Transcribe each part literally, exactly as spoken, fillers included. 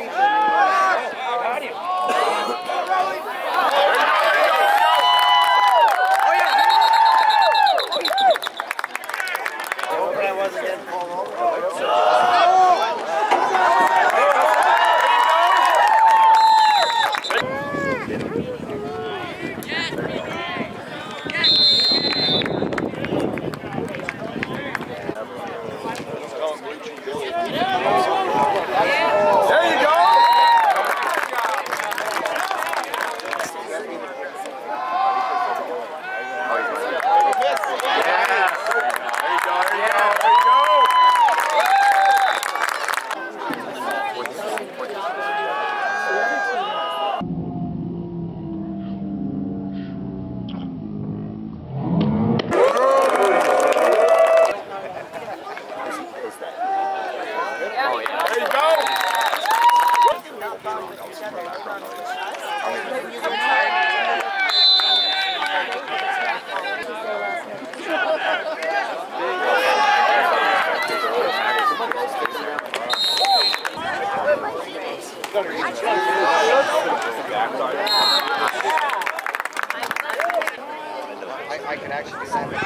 I can actually send it.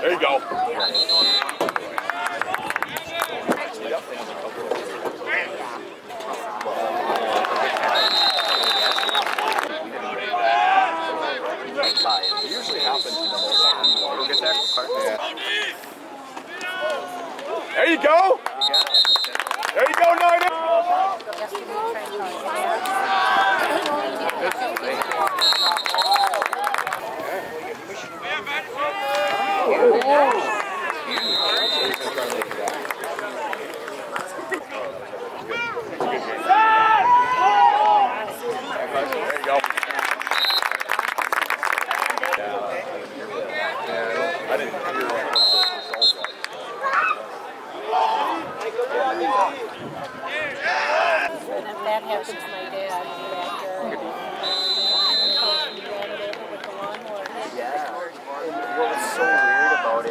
There you go. It usually happens in the whole time. We'll get that. There you go. There you go, Nina.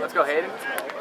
Let's go, Hayden.